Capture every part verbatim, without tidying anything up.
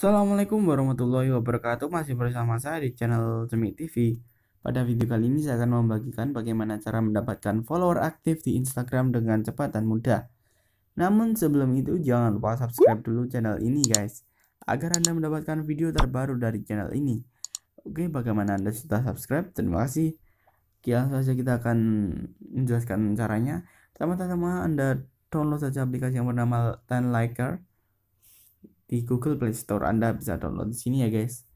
Assalamualaikum warahmatullahi wabarakatuh. Masih bersama saya di channel Chemix T V. Pada video kali ini saya akan membagikan bagaimana cara mendapatkan follower aktif di Instagram dengan cepat dan mudah. Namun sebelum itu jangan lupa subscribe dulu channel ini guys, agar Anda mendapatkan video terbaru dari channel ini. Oke, bagaimana Anda sudah subscribe? Terima kasih. Langsung saja kita akan menjelaskan caranya. Pertama-tama Anda download saja aplikasi yang bernama Ten Liker di Google Play Store. Anda bisa download di sini ya guys.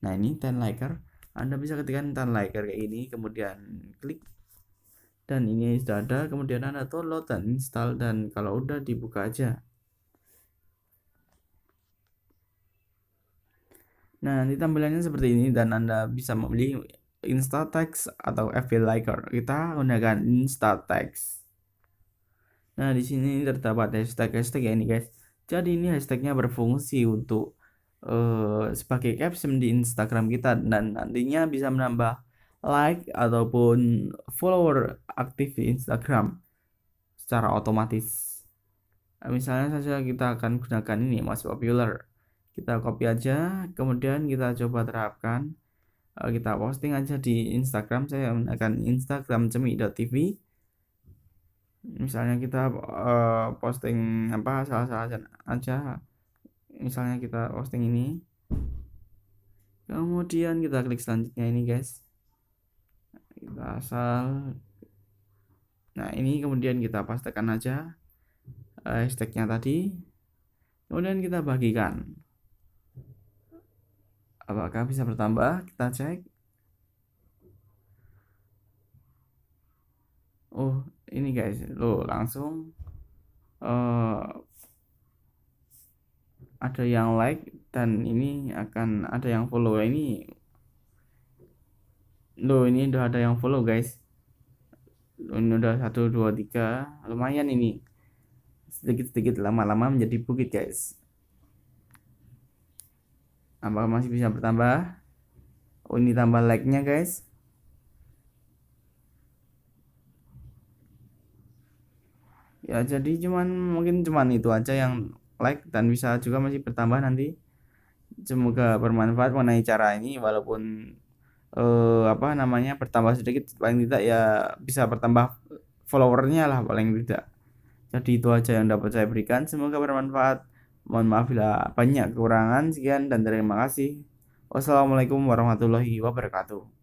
Nah, ini Ten Liker. Anda bisa ketikkan Ten Liker kayak ini, kemudian klik. Dan ini sudah ada, kemudian Anda download dan install, dan kalau udah dibuka aja. Nah, nanti tampilannya seperti ini dan Anda bisa memilih Instatext atau F B Liker. Kita gunakan Instatext. Nah, di sini terdapat hashtag-hashtag ya ini guys. Jadi ini hashtagnya berfungsi untuk uh, sebagai caption di Instagram kita dan nantinya bisa menambah like ataupun follower aktif di Instagram secara otomatis. Nah, misalnya saja kita akan gunakan ini most popular. Kita copy aja, kemudian kita coba terapkan. Kita posting aja di Instagram. Saya menggunakan Instagram Chemix dot T V. Misalnya kita uh, posting apa salah-salah aja. Misalnya kita posting ini, kemudian kita klik selanjutnya ini guys. Kita asal. Nah, ini kemudian kita pastikan aja uh, hashtagnya tadi. Kemudian kita bagikan. Apakah bisa bertambah? Kita cek. Oh, ini guys, loh langsung uh, ada yang like dan ini akan ada yang follow ini. Loh, ini udah ada yang follow guys. Loh, ini udah satu dua tiga, lumayan ini. Sedikit-sedikit lama-lama menjadi bukit guys. Apakah masih bisa bertambah? Oh, ini tambah like-nya guys. Ya, jadi cuman mungkin cuman itu aja yang like dan bisa juga masih bertambah nanti. Semoga bermanfaat mengenai cara ini, walaupun eh, apa namanya bertambah sedikit, paling tidak ya bisa bertambah followernya lah paling tidak. Jadi itu aja yang dapat saya berikan. Semoga bermanfaat. Mohon maaf bila banyak kekurangan. Sekian dan terima kasih. Wassalamualaikum warahmatullahi wabarakatuh.